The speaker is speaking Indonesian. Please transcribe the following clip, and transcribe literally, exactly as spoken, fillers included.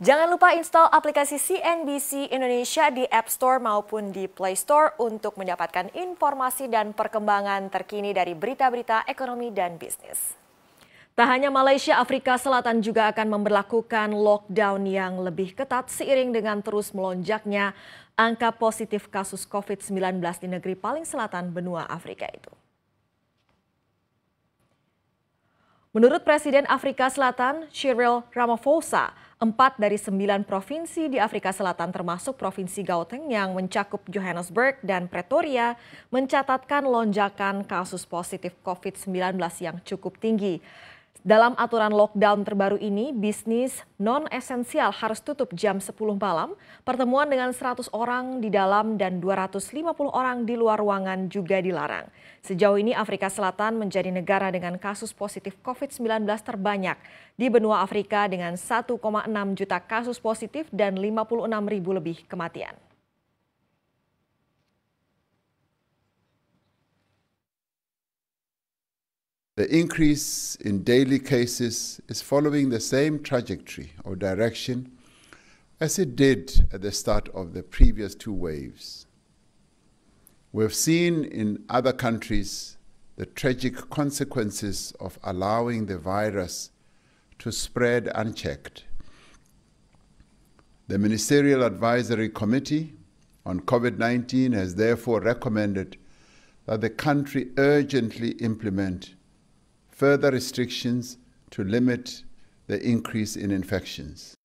Jangan lupa install aplikasi C N B C Indonesia di App Store maupun di Play Store untuk mendapatkan informasi dan perkembangan terkini dari berita-berita ekonomi dan bisnis. Tak hanya Malaysia, Afrika Selatan juga akan memberlakukan lockdown yang lebih ketat seiring dengan terus melonjaknya angka positif kasus COVID sembilan belas di negeri paling selatan benua Afrika itu. Menurut Presiden Afrika Selatan, Cyril Ramaphosa, empat dari sembilan provinsi di Afrika Selatan termasuk Provinsi Gauteng yang mencakup Johannesburg dan Pretoria mencatatkan lonjakan kasus positif COVID sembilan belas yang cukup tinggi. Dalam aturan lockdown terbaru ini, bisnis non-esensial harus tutup jam sepuluh malam, pertemuan dengan seratus orang di dalam dan dua ratus lima puluh orang di luar ruangan juga dilarang. Sejauh ini Afrika Selatan menjadi negara dengan kasus positif COVID sembilan belas terbanyak di benua Afrika dengan satu koma enam juta kasus positif dan lima puluh enam ribu lebih kematian. The increase in daily cases is following the same trajectory or direction as it did at the start of the previous two waves. We've seen in other countries the tragic consequences of allowing the virus to spread unchecked. The Ministerial Advisory Committee on COVID nineteen has therefore recommended that the country urgently implement further restrictions to limit the increase in infections.